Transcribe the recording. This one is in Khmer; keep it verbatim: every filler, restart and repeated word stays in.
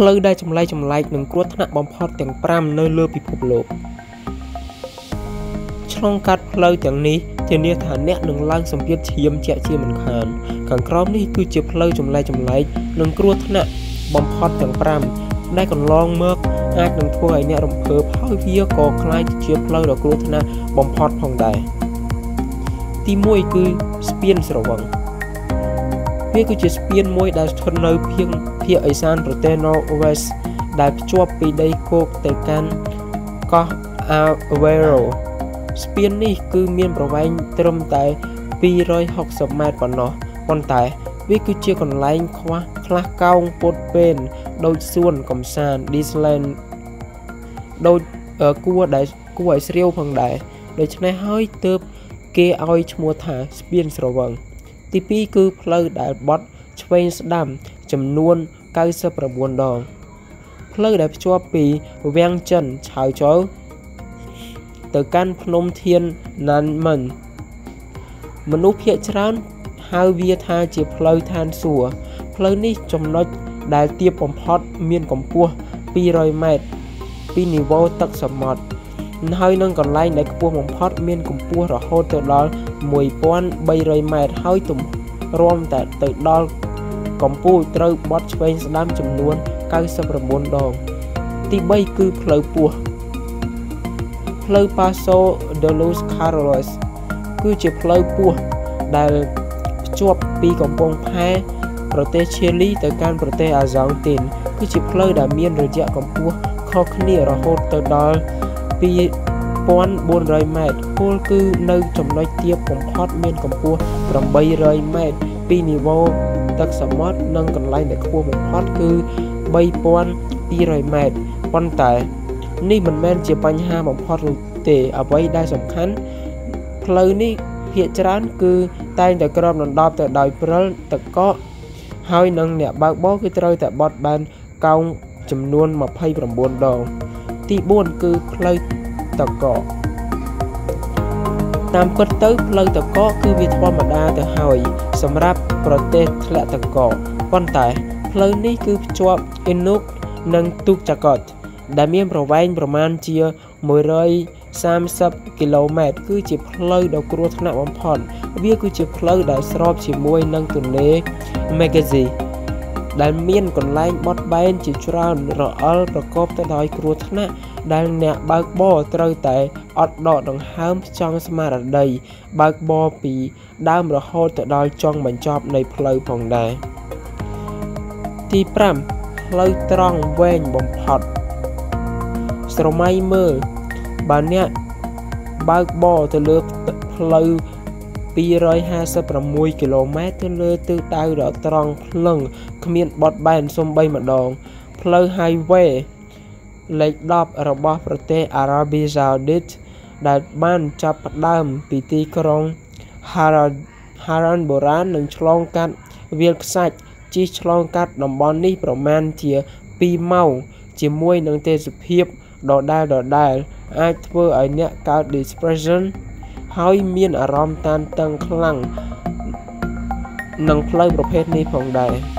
ផ្លូវ ដែល ចម្លែក ចម្លែក និង គ្រោះថ្នាក់ បំផុត ទាំង 5 នៅ លើ ពិភព លោក ឆ្លង កាត់ ផ្លូវ ទាំង នេះ ធានា ថា អ្នក នឹង ឡើង សម្ពាធ ឈាម ជាក់ ជា មិន ខាន ខាង ក្រោម នេះ គឺជា ផ្លូវ ចម្លែក ចម្លែក និង គ្រោះថ្នាក់ បំផុត ទាំង 5 ដែល កន្លង មក អាច នឹង ធ្វើ ឲ្យ អ្នក រំភើប ហើយ វា ក៏ ខ្លាច ជា ផ្លូវ ដ៏ គ្រោះថ្នាក់ បំផុត ផង ដែរ ទី 1 គឺ ស្ពាន ស្រវឹង វាគឺជាស្ពានមួយដែលស្ថិតនៅភៀងភាគឦសានប្រទេស ទី 2 គឺផ្លូវដែលបត់ឆ្វេងស្ដាំចំនួន ninety-nine ដង ផ្លូវដែលភ្ជាប់ពីវាំងចិនឆៅចូល ទៅកាន់ភ្នំធាន Nanmen មនុស្សភាគច្រើនហៅវាថាជាផ្លូវឋានសួគ៌ ផ្លូវនេះចំណុចដែលទាបបំផុតមានកម្ពស់ two hundred ម៉ែត្រ ពីនីវ៉ូទឹកសមុទ្រ ហើយនឹងកន្លែងដែលខ្ពស់បំផុតមានកម្ពស់រហូតទៅដល់ one thousand three hundred ម៉ែត្រហើយទំរំតែទៅដល់កម្ពូលត្រូវបត់ឆ្វេងស្ដាំចំនួន ninety-nine ដង ទី 3 គឺផ្លូវពស់ ផ្លូវ Paso de los Carros គឺជាផ្លូវពស់ដែលភ្ជាប់ពីកំពង់ផែប្រទេសឈីលីទៅកាន់ប្រទេសអាហ្សាន់ទីន គឺជាផ្លូវដែលមានរយៈកម្ពស់ខុសគ្នារហូតទៅដល់ two thousand four hundred ម៉ែត្រគោលគឺនៅចំណុចទាបបំផុតមានកម្ពស់ eight hundred ម៉ែត្រ ពីនីវ៉ូទឹកសមុទ្រនិងកន្លែងដែលខ្ពស់បំផុតគឺ three thousand two hundred ម៉ែត្រ ប៉ុន្តែនេះមិនមែនជាបញ្ហាបំផុតនោះទេអ្វីដែលសំខាន់ផ្លូវនេះភាគច្រើនគឺតែងតែគ្របដណ្ដប់ទៅដោយព្រិលទឹកកកហើយនឹងអ្នកបើកបរគឺត្រូវតែបត់បានកោងចំនួន twenty-nine ដង ទី 4 គឺផ្លូវតកតាមពិតទៅផ្លូវតកគឺវាធម្មតាទៅហើយសម្រាប់ប្រទេសធ្លាក់តកប៉ុន្តែផ្លូវនេះគឺភ្ជាប់ Inuk និង Tukjakot ដែលមានប្រវែងប្រមាណជា one hundred thirty គីឡូម៉ែត្រ គឺជាផ្លូវដ៏គ្រោះថ្នាក់បំផុតវាគឺជាផ្លូវដែលស្របជាមួយនឹងទន្លេ Mackenzie ដែលមាន 5 ផ្លូវត្រង់វែងបំផុតស្រមៃមើលបើអ្នកបើកបរទៅលើផ្លូវ two hundred fifty-six គីឡូម៉ែត្រទៅលើទិសដៅដ៏ត្រង់ភ្លឹងគ្មានបត់បែនសូម្បីម្ដងផ្លូវ highway លេខ ten របស់ប្រទេសអារ៉ាប៊ីសាអូឌីតដែលបានចាប់ផ្ដើមពីទីក្រុង Haran បុរាណនឹងឆ្លងកាត់វាលខ្សាច់ជិះឆ្លងកាត់តំបន់នេះប្រមាណជា two ម៉ោងជាមួយនឹងទេសភាពដដែលៗអាចធ្វើឲ្យអ្នកកើត depression ហើយមានអារម្មណ៍តានតឹងខ្លាំងនឹងផ្លូវប្រភេទនេះផងដែរ